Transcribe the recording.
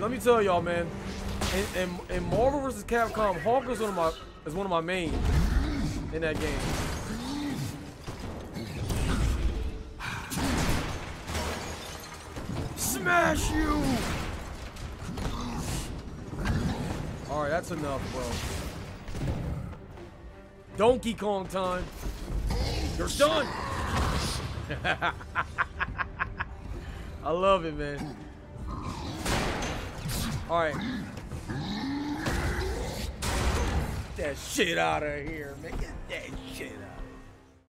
let me tell y'all, man. In Marvel vs. Capcom, Hulk is one of my main in that game. Smash you! All right, that's enough, bro. Donkey Kong time. You're done. I love it, man. All right. Get that shit out of here, man. Get that shit out.